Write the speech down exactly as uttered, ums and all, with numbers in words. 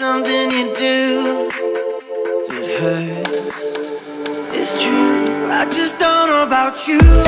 something you do that hurts. It's true, I just don't know about you.